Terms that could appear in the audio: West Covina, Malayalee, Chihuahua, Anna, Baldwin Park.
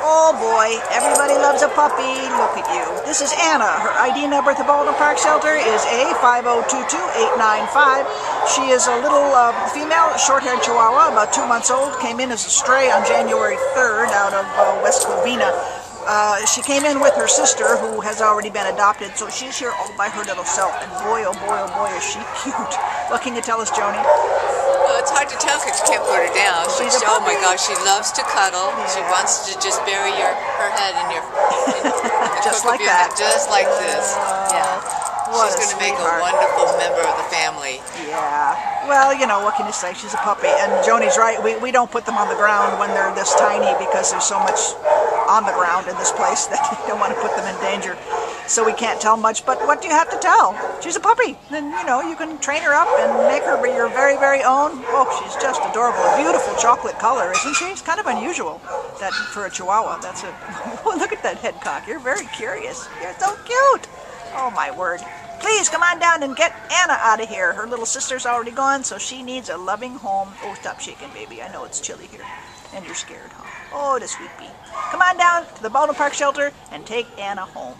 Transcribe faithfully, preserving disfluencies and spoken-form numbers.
Oh boy, everybody loves a puppy. Look at you. This is Anna. Her I D number at the Baldwin Park shelter is A five zero two two eight nine five. She is a little uh, female, short-haired Chihuahua, about two months old. Came in as a stray on January third out of uh, West Covina. Uh, she came in with her sister, who has already been adopted, so she's here all by her little self. And boy, oh boy, oh boy, is she cute. What can you tell us, Joni? Well, it's hard to tell because you can't put her down. She's, she's oh my gosh, she loves to cuddle. Yeah. She wants to just bury your her head in your... In, in just like your that. Head, just like this. Uh, yeah. She's going to make a wonderful member of the family. Yeah. Well, you know, what can you say? She's a puppy. And Joni's right. We, we don't put them on the ground when they're this tiny because there's so much on the ground in this place that you don't want to put them in danger. So we can't tell much. But what do you have to tell? She's a puppy. And, you know, you can train her up and make her your very, very own. Oh, she's just adorable. A beautiful chocolate color, isn't she? It's kind of unusual that for a Chihuahua. That's a... Look at that head cock. You're very curious. You're so cute. Oh, my word. Please come on down and get Anna out of here. Her little sister's already gone, so she needs a loving home. Oh, stop shaking, baby. I know it's chilly here. And you're scared, huh? Oh, the sweet bee. Come on down to the Baldwin Park shelter and take Anna home.